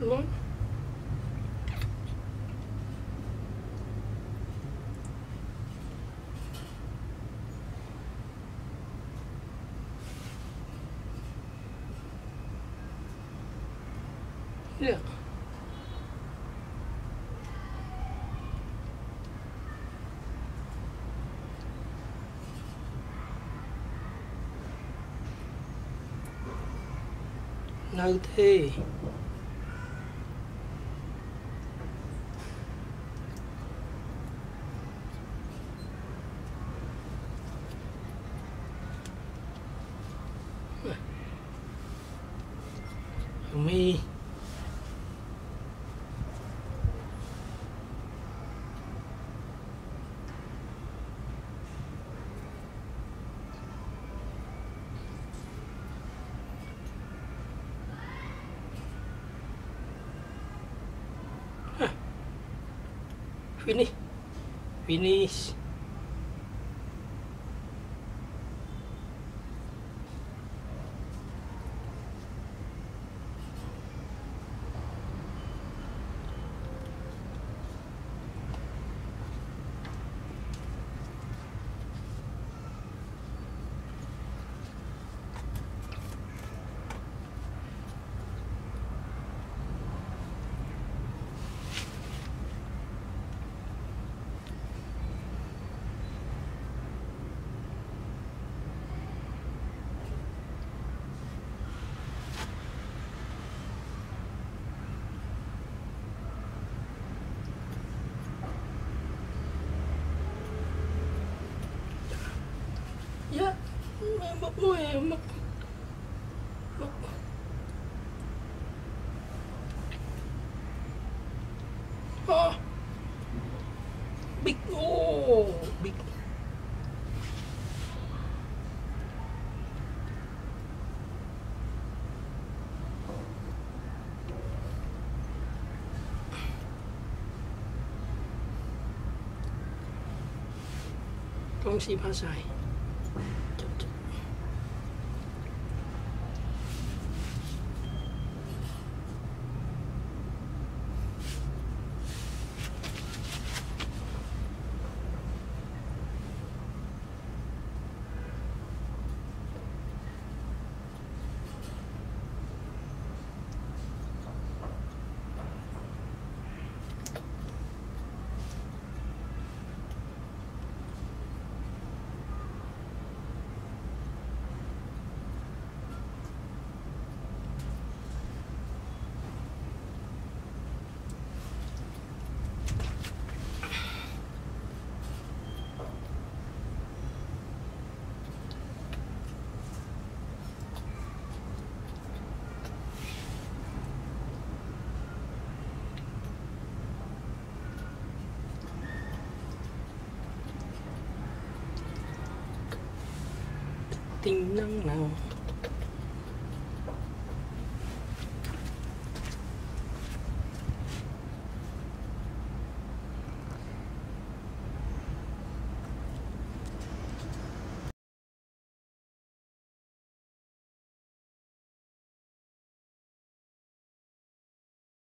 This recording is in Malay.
Look. Look. No tea. Me. Finish. Big. Con si ba sai. Tính năng nào